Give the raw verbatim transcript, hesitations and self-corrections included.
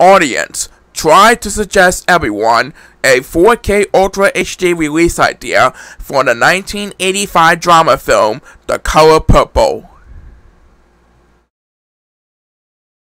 audience tried to suggest everyone a four K Ultra H D release idea for the nineteen eighty-five drama film The Color Purple.